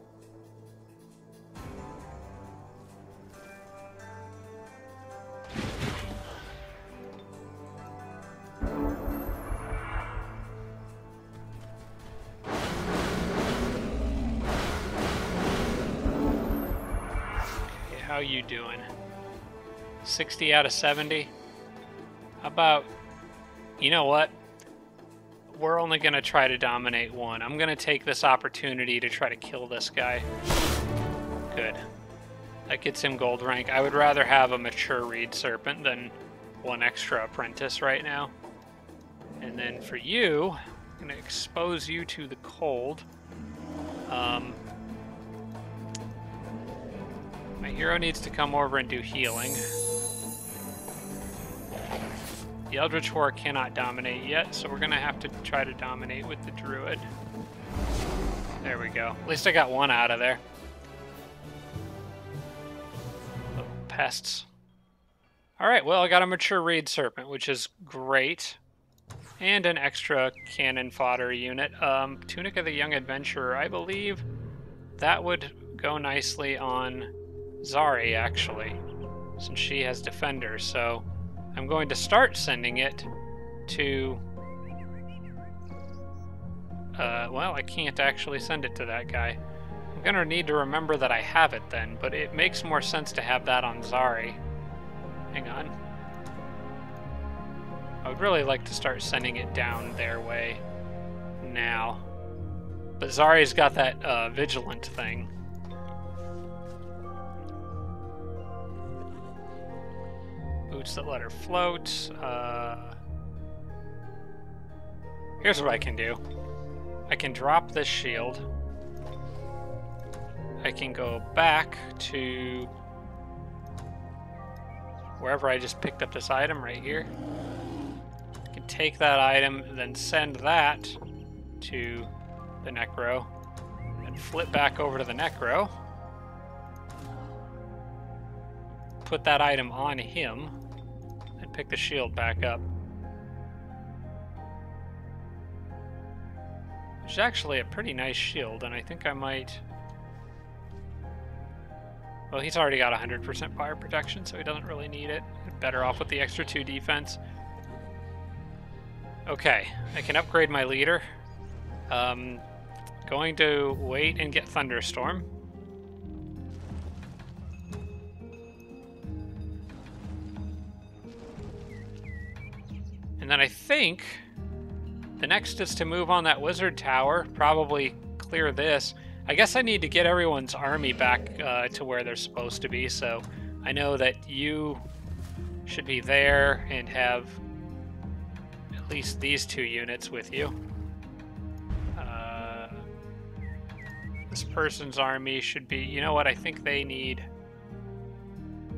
Okay, how are you doing? sixty out of seventy? How about, you know what? We're only going to try to dominate one. I'm going to take this opportunity to try to kill this guy. Good. That gets him gold rank. I would rather have a Mature Reed Serpent than one extra Apprentice right now. And then for you, I'm going to expose you to the cold. Um, my hero needs to come over and do healing. The Eldritch Horror cannot dominate yet, so we're going to have to try to dominate with the Druid. There we go. At least I got one out of there. Little pests. Alright, well, I got a Mature Reed Serpent, which is great. And an extra cannon fodder unit. Um, Tunic of the Young Adventurer, I believe that would go nicely on Zari, actually, since she has Defender, so... I'm going to start sending it to, uh, well, I can't actually send it to that guy. I'm going to need to remember that I have it then, but it makes more sense to have that on Zari. Hang on. I would really like to start sending it down their way now. But Zari's got that uh, Vigilant thing. Boots that let her float. Uh, here's what I can do. I can drop this shield. I can go back to wherever I just picked up this item right here. I can take that item, then send that to the Necro, and flip back over to the Necro. Put that item on him and pick the shield back up. Which is actually a pretty nice shield, and I think I might... Well, he's already got one hundred percent fire protection, so he doesn't really need it. Better off with the extra two defense. Okay, I can upgrade my leader. Um, going to wait and get Thunderstorm. And then I think the next is to move on that wizard tower, probably clear this. I guess I need to get everyone's army back uh, to where they're supposed to be, so I know that you should be there and have at least these two units with you. Uh, this person's army should be, you know what, I think they need,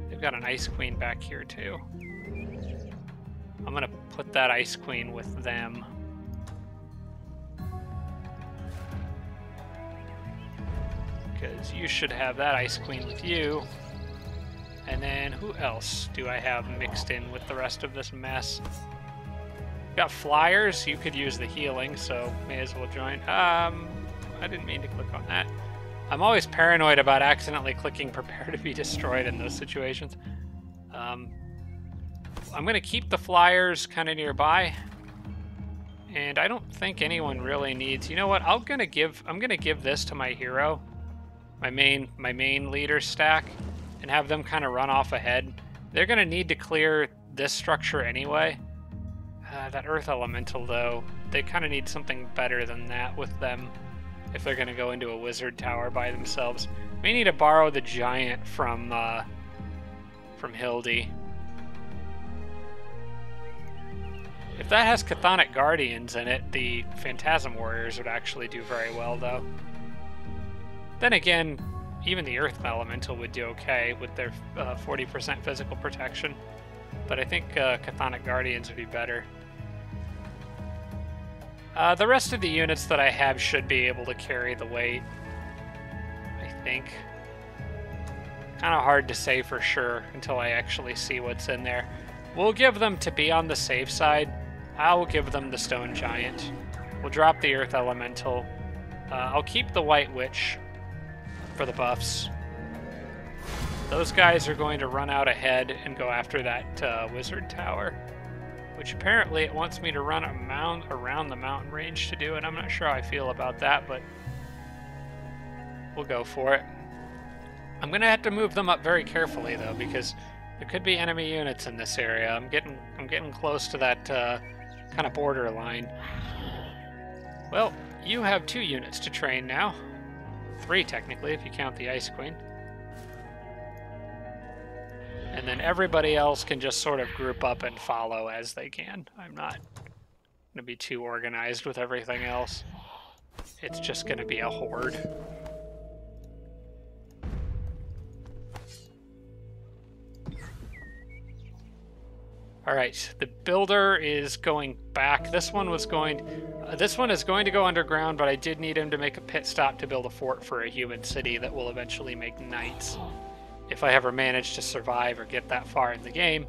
they've got an Ice Queen back here too. I'm gonna put that Ice Queen with them. Because you should have that Ice Queen with you. And then who else do I have mixed in with the rest of this mess? Got flyers, you could use the healing, so may as well join. Um, I didn't mean to click on that. I'm always paranoid about accidentally clicking prepare to be destroyed in those situations. Um, I'm going to keep the flyers kind of nearby, and I don't think anyone really needs, you know what, I'm going to give, I'm going to give this to my hero, my main, my main leader stack, and have them kind of run off ahead. They're going to need to clear this structure anyway. Uh, that Earth Elemental though, they kind of need something better than that with them if they're going to go into a wizard tower by themselves. May need to borrow the giant from, uh, from Hildy. If that has Chthonic Guardians in it, the Phantasm Warriors would actually do very well, though. Then again, even the Earth Elemental would do okay with their uh, forty percent physical protection. But I think uh, Chthonic Guardians would be better. Uh, the rest of the units that I have should be able to carry the weight, I think. Kind of hard to say for sure until I actually see what's in there. We'll give them, to be on the safe side, I'll give them the Stone Giant. We'll drop the Earth Elemental. Uh, I'll keep the White Witch for the buffs. Those guys are going to run out ahead and go after that uh, wizard tower, which apparently it wants me to run a mound around the mountain range to do, and I'm not sure how I feel about that, but we'll go for it. I'm going to have to move them up very carefully, though, because there could be enemy units in this area. I'm getting I'm getting close to that uh, kind of border line. Well, you have two units to train now. Three, technically, if you count the Ice Queen. And then everybody else can just sort of group up and follow as they can. I'm not going to be too organized with everything else. It's just going to be a horde. Alright, the builder is going back. This one was going... Uh, this one is going to go underground, but I did need him to make a pit stop to build a fort for a human city that will eventually make knights. If I ever manage to survive or get that far in the game.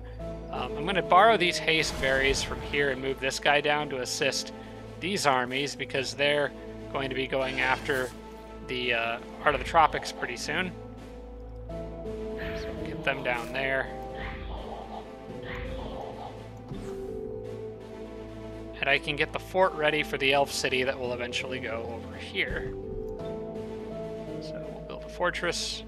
Um, I'm going to borrow these haste berries from here and move this guy down to assist these armies, because they're going to be going after the uh, Heart of the Tropics pretty soon. So get them down there. And I can get the fort ready for the elf city that will eventually go over here. So we'll build a fortress.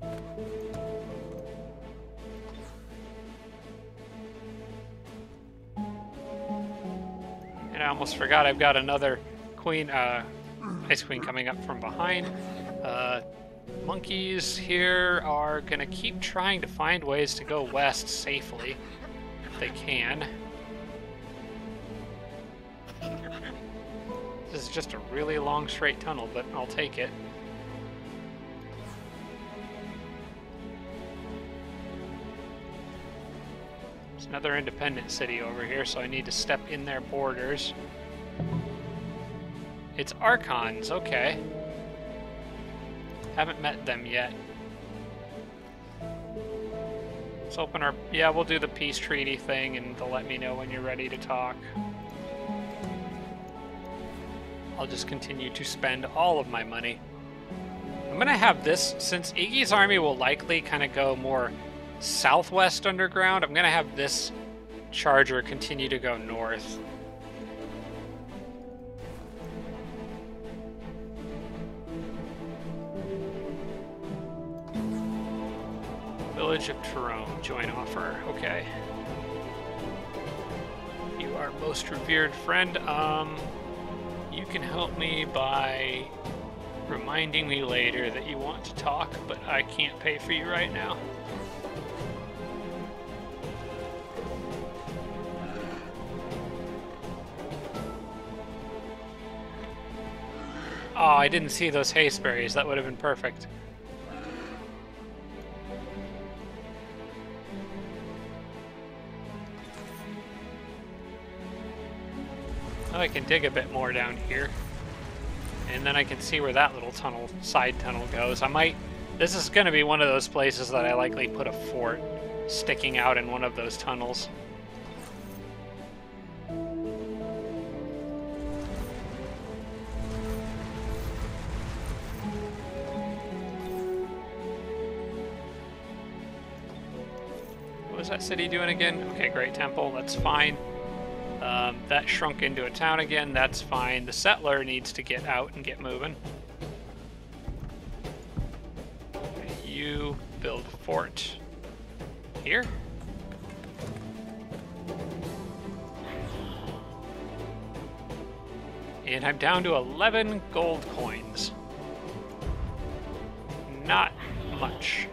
And I almost forgot I've got another queen, uh, Ice Queen coming up from behind. Uh, monkeys here are gonna keep trying to find ways to go west safely. They can. This is just a really long straight tunnel, but I'll take it. There's another independent city over here, so I need to step in their borders. It's Archons, okay. Haven't met them yet. Let's open our... Yeah, we'll do the peace treaty thing, and they'll let me know when you're ready to talk. I'll just continue to spend all of my money. I'm going to have this... Since Iggy's army will likely kind of go more southwest underground, I'm going to have this charger continue to go north. Village of Tyrone, join offer. Okay. You are most revered friend. Um, you can help me by reminding me later that you want to talk, but I can't pay for you right now. Oh, I didn't see those haste berries. That would have been perfect. I can dig a bit more down here, and then I can see where that little tunnel, side tunnel goes. I might, this is going to be one of those places that I likely put a fort sticking out in one of those tunnels. What was that city doing again? Okay, Great Temple, that's fine. Um, that shrunk into a town again, that's fine. The settler needs to get out and get moving. Okay, you build a fort here. And I'm down to eleven gold coins. Not much.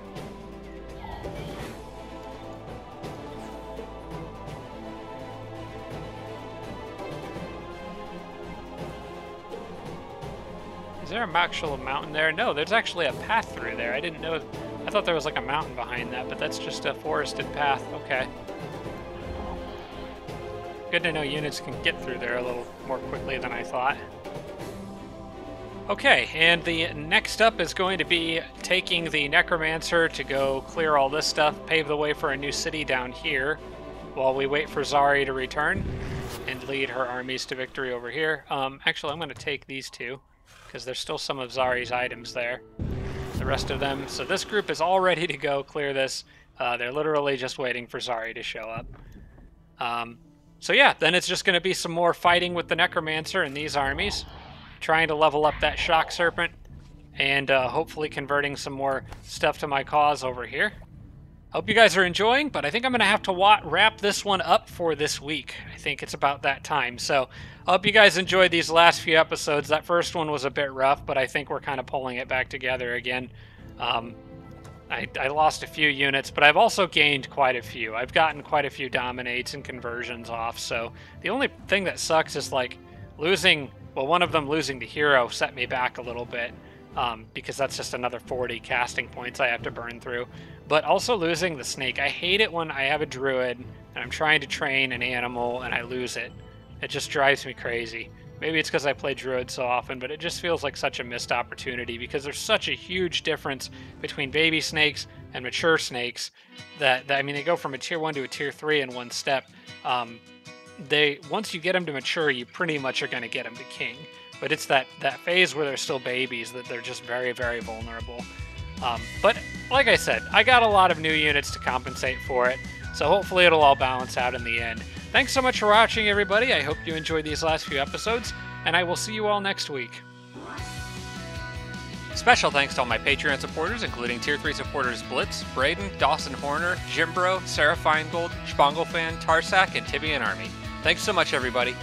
Is there an actual mountain there? No, there's actually a path through there. I didn't know. I thought there was like a mountain behind that, but that's just a forested path. Okay. Good to know units can get through there a little more quickly than I thought. Okay, and the next up is going to be taking the Necromancer to go clear all this stuff, pave the way for a new city down here while we wait for Zari to return. and lead her armies to victory over here. Um, actually, I'm going to take these two, because there's still some of Zari's items there. The rest of them. So this group is all ready to go clear this. Uh, they're literally just waiting for Zari to show up. Um, so yeah, then it's just going to be some more fighting with the Necromancer and these armies, trying to level up that Shock Serpent, and uh, hopefully converting some more stuff to my cause over here. Hope you guys are enjoying, but I think I'm going to have to wa wrap this one up for this week. I think it's about that time. So I hope you guys enjoyed these last few episodes. That first one was a bit rough, but I think we're kind of pulling it back together again. Um, I, I lost a few units, but I've also gained quite a few. I've gotten quite a few dominates and conversions off, so the only thing that sucks is like losing, well, one of them losing the hero set me back a little bit, um, because that's just another forty casting points I have to burn through. But also losing the snake. I hate it when I have a druid and I'm trying to train an animal and I lose it. It just drives me crazy. Maybe it's because I play druid so often, but it just feels like such a missed opportunity because there's such a huge difference between baby snakes and mature snakes that, that I mean, they go from a tier one to a tier three in one step. Um, they once you get them to mature, you pretty much are going to get them to king. But it's that, that phase where they're still babies that they're just very, very vulnerable. Um, but like I said, I got a lot of new units to compensate for it, so hopefully it'll all balance out in the end. Thanks so much for watching, everybody. I hope you enjoyed these last few episodes, and I will see you all next week. Special thanks to all my Patreon supporters, including Tier three supporters Blitz, Braden, Dawson Horner, Jimbro, Sarah Feingold, Sponglefan, Tarsak, and Tibian Army. Thanks so much, everybody.